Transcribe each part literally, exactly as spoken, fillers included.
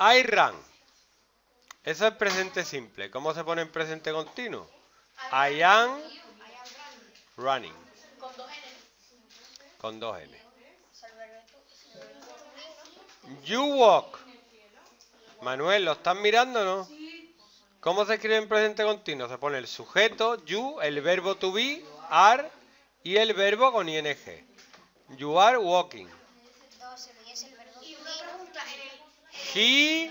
I run. Eso es presente simple. ¿Cómo se pone en presente continuo? I am running. Con dos N. You walk. Manuel, ¿lo están mirando, no? ¿Cómo se escribe en presente continuo? Se pone el sujeto, you, el verbo to be, are y el verbo con ing. You are walking. He,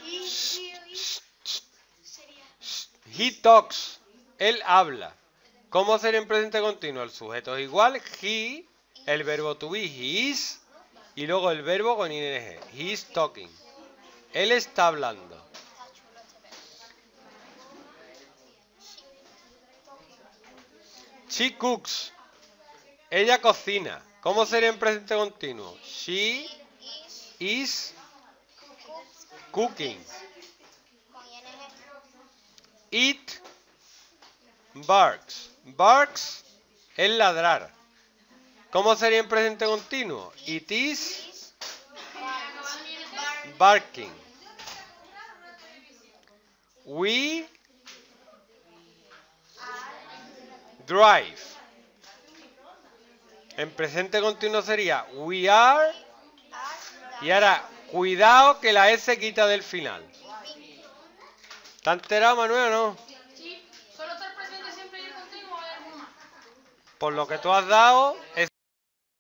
he talks. Él habla. ¿Cómo sería en presente continuo? El sujeto es igual, he, el verbo to be, he is, y luego el verbo con ing. He is talking. Él está hablando. She cooks. Ella cocina. ¿Cómo sería en presente continuo? She is cooking. It barks. Barks es ladrar. ¿Cómo sería en presente continuo? It is barking. We drive. En presente continuo sería we are. Y ahora, cuidado que la S quita del final. ¿Está enterado, Manuel, o no? Sí, solo está el presente siempre y el continuo, hay alguno más. Por lo que tú has dado...